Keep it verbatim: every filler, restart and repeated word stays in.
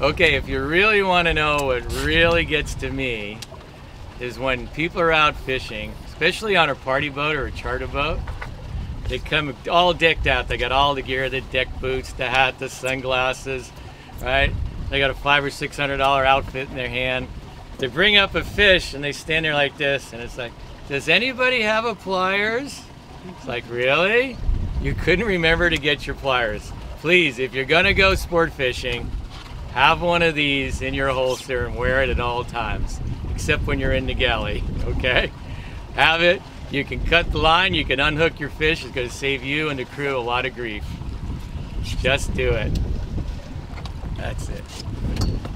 Okay, if you really want to know what really gets to me is when people are out fishing, especially on a party boat or a charter boat, they come all decked out. They got all the gear, the deck boots, the hat, the sunglasses, right? They got a five or six hundred dollar outfit in their hand. They bring up a fish and they stand there like this, and it's like, does anybody have a pliers? It's like, really? You couldn't remember to get your pliers. Please, if you're gonna go sport fishing, have one of these in your holster and wear it at all times, except when you're in the galley, okay? Have it, you can cut the line, you can unhook your fish, it's gonna save you and the crew a lot of grief. Just do it. That's it.